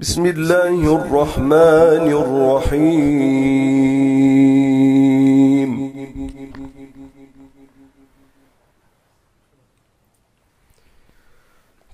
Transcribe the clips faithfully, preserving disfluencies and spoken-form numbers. بسم الله الرحمن الرحيم.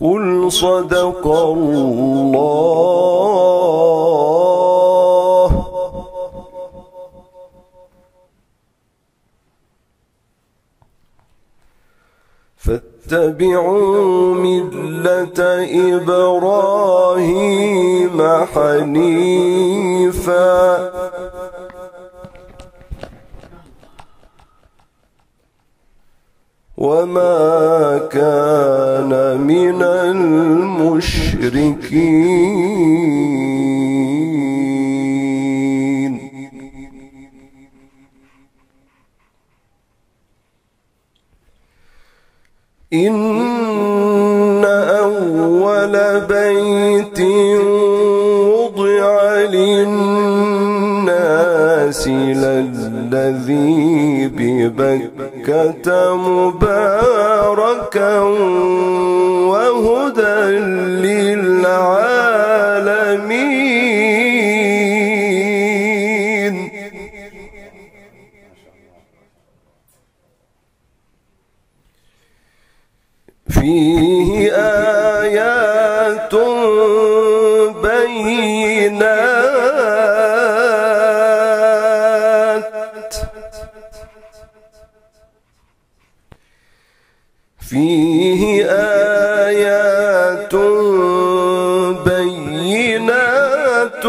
قل صدق الله. فاتبعوا ملة إبراهيم حنيفا وما كان من المشركين. إن أول بيت وضع للناس للذي ببكة مباركا وهدى للعالمين. فيه آيات بينات فيه آيات بينات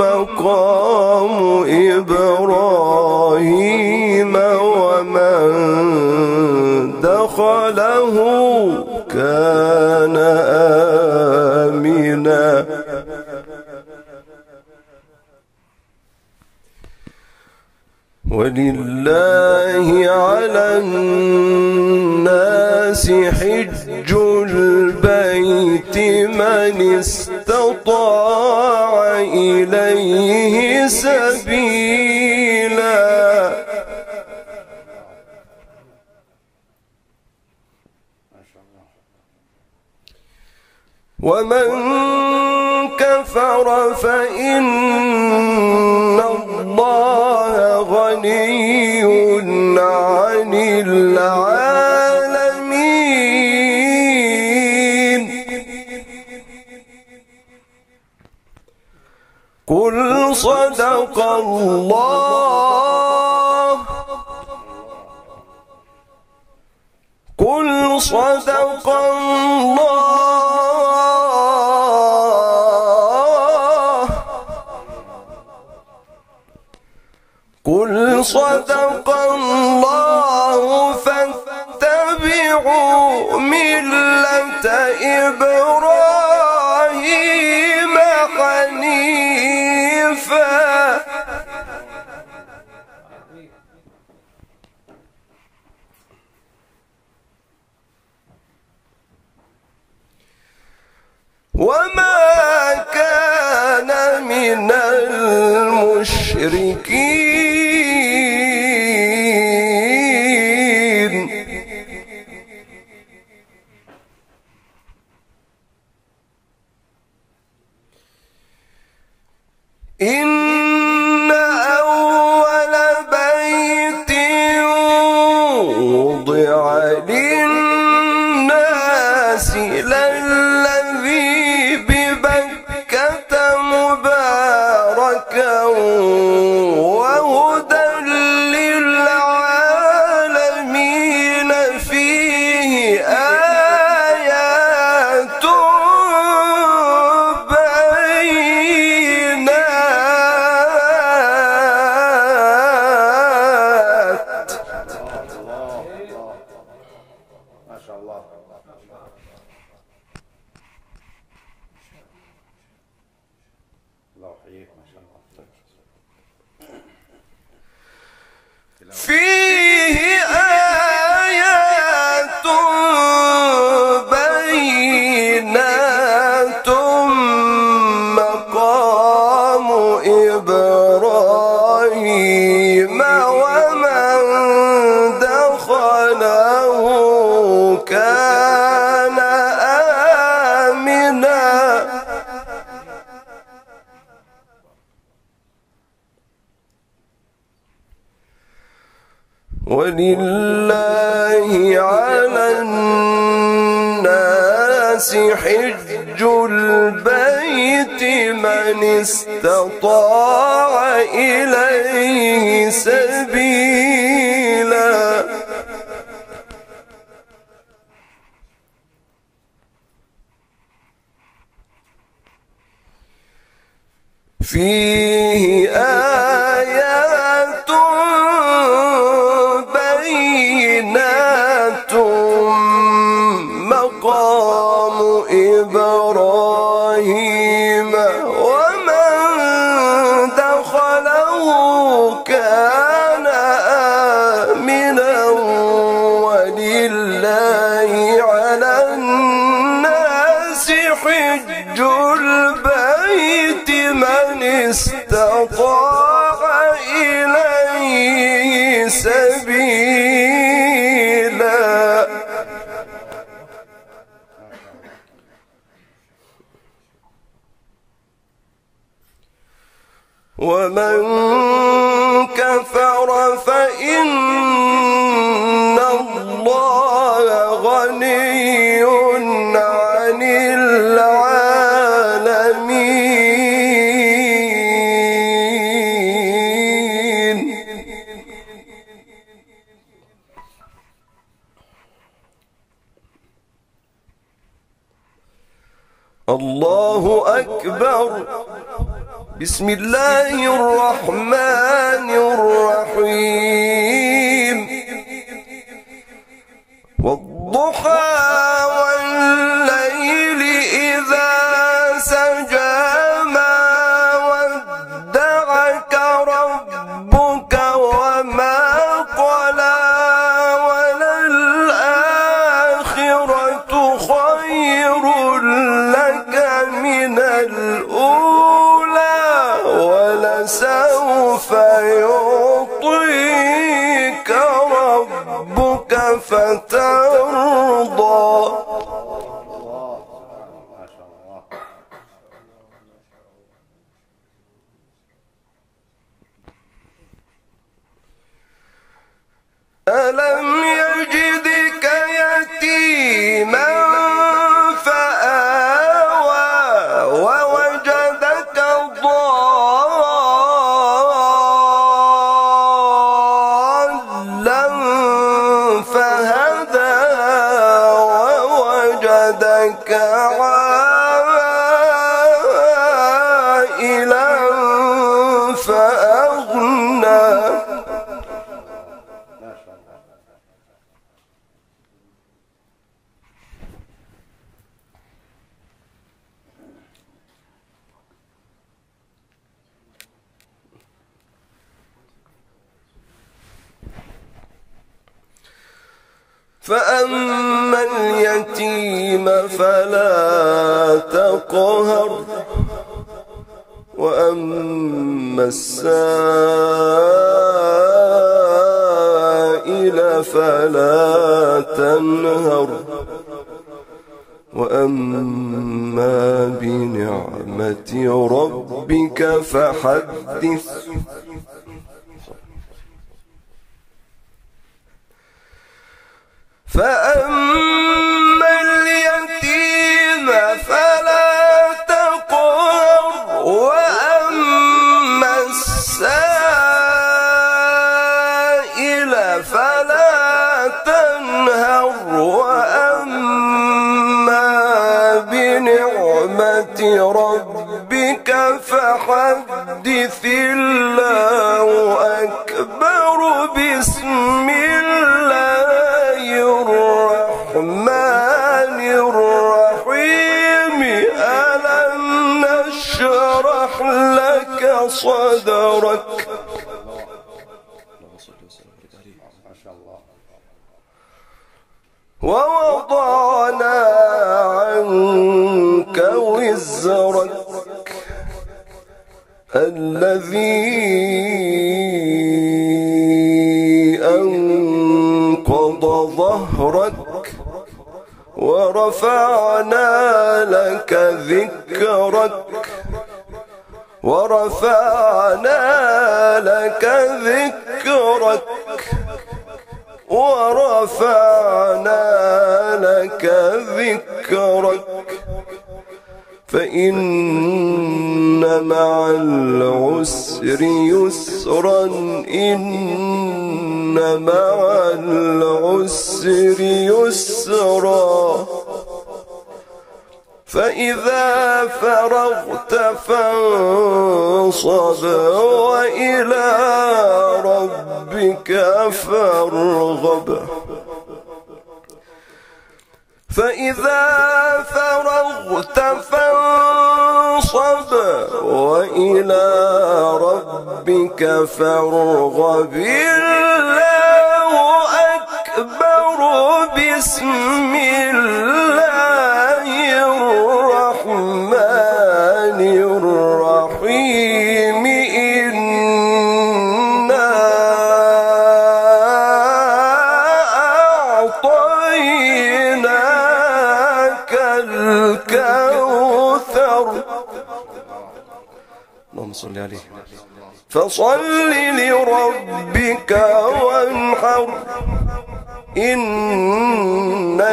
مقام إبراهيم ومن دخله كان آمنا ولله على الناس حج البيت من استطاع إليه سبيلا ومن كفر فإن الله غني عن العالمين. قل صدق الله. قل صدق الله. قل صدق الله. فاتبعوا ملة إبراهيم حنيفا وما كان من المشركين. إن أول بيت وضع للناس للذي ببكة مباركا وهدى للعالمين فيه آيات بينات. ما شاء الله. فيه آيات بينات مقام إبراهيم ومن دخله كان آمنا ولله على الناس حج البيت من استطاع إليه سبيلا فيه آيات بينات مقام إبراهيم ومن دخله كان آمنا ولله على الناس حج البيت من استطاع إليه سبيلا ومن كفر فإن الله غني عن العالمين الله أكبر. بسم الله الرحمن الرحيم والضحى والليل إذا سجى ما ودعك ربك وما قلى وللآخرة خير من الأولى ولسوف يعطيك ربك فترضى ألم يجدك يتيما عائلا فأغنى فأما اليتيم فلا تقهر وأما السائل فلا تنهر وأما بنعمة ربك فحدث فأما اليتيم فلا تقهر وأما السائل فلا تنهر وأما بنعمة ربك فحدث الله أكبر. بسم صدرك ووضعنا عنك وزرك الذي أنقض ظهرك ورفعنا لك ذكرك ورفعنا لك ذكرك ورفعنا لك ذكرك فإن مع العسر يسرا إن مع العسر يسرا فإذا فرغت فانصب وإلى ربك فارغب فإذا فرغت فانصب وإلى ربك فارغب الله أكبر بسم الله الرحمن الرحيم إنا أعطيناك الكوثر اللهم صل عليه فصل لربك وانحر إن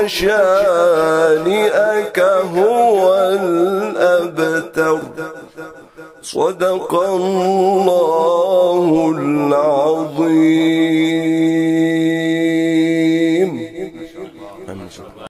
شانئك هو الأبتر صدق الله العظيم.